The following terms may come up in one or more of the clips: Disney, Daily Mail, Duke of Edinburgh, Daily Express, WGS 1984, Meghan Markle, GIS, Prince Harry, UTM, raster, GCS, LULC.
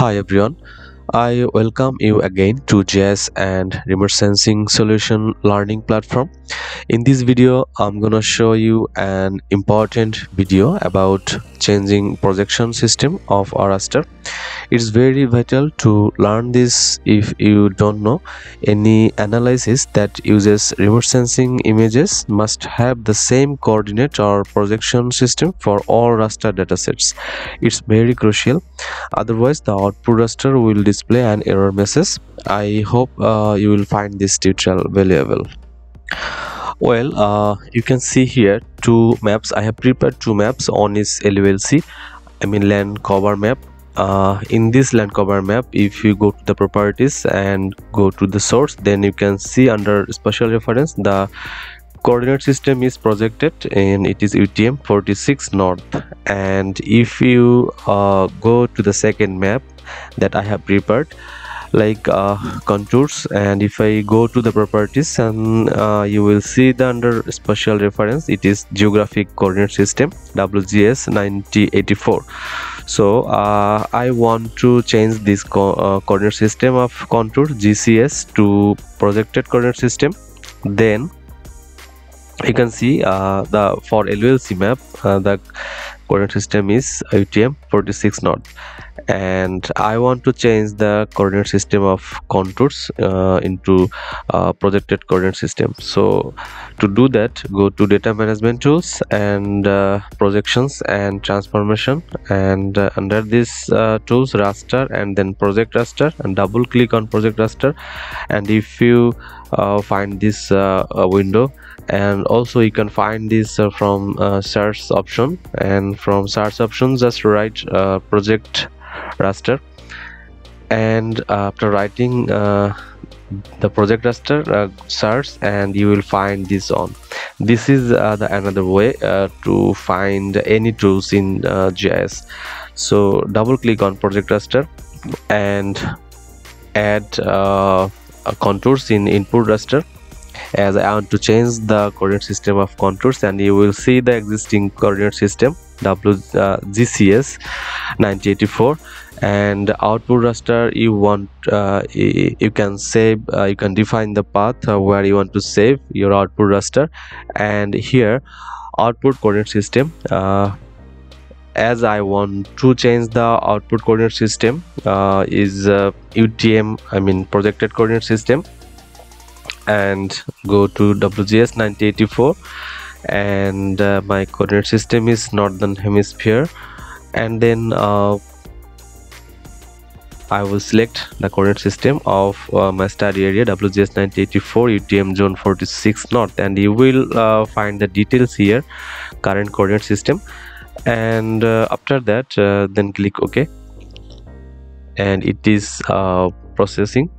Hi everyone, I welcome you again to GIS and remote sensing solution learning platform. In this video I'm gonna show you an important video about changing projection system of raster. It's very vital to learn this if you don't know. Any analysis that uses remote sensing images must have the same coordinate or projection system for all raster datasets. It's very crucial, otherwise the output raster will display an error message. I hope you will find this tutorial valuable. Well, you can see here two maps. I have prepared two maps. One is LULC, I mean land cover map. In this land cover map, if you go to the properties and go to the source, then you can see under spatial reference the coordinate system is projected and it is UTM 46 north. And if you go to the second map that I have prepared, like contours, and if I go to the properties, and you will see the under spatial reference it is geographic coordinate system WGS 1984. So I want to change this coordinate system of contour GCS to projected coordinate system. Then you can see for LULC map the coordinate system is UTM 46 north, and I want to change the coordinate system of contours into projected coordinate system. So to do that, go to data management tools and projections and transformation, and under this tools raster and then project raster, and double click on project raster. And if you find this window, and also you can find this from search option, and from search options just write project raster, and after writing the project raster search, and you will find this on. This is another way to find any tools in GIS. So double click on project raster and add contours in input raster, as I want to change the coordinate system of contours. And you will see the existing coordinate system GCS 1984, and output raster you want you can save, you can define the path where you want to save your output raster. And here output coordinate system, as I want to change the output coordinate system is UTM, I mean projected coordinate system, and go to WGS 1984, and my coordinate system is northern hemisphere, and then I will select the coordinate system of my study area WGS 1984 UTM zone 46 north, and you will find the details here, current coordinate system. And after that then click OK, and it is processing,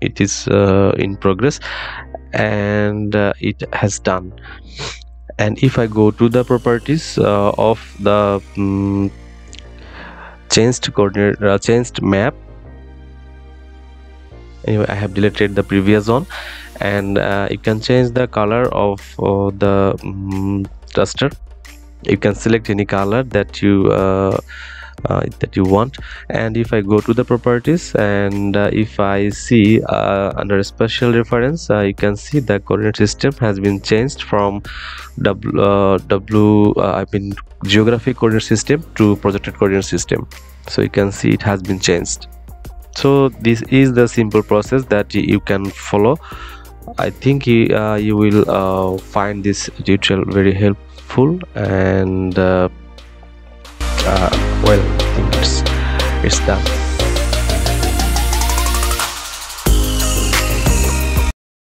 it is in progress, and it has done. And if I go to the properties of the changed coordinate changed map, anyway I have deleted the previous one, and you can change the color of the raster. You can select any color that you want. And if I go to the properties, and if I see under spatial reference, you can see the coordinate system has been changed from geographic coordinate system to projected coordinate system. So you can see it has been changed. So this is the simple process that you can follow. I think you will find this tutorial very helpful, and well, I think it's done.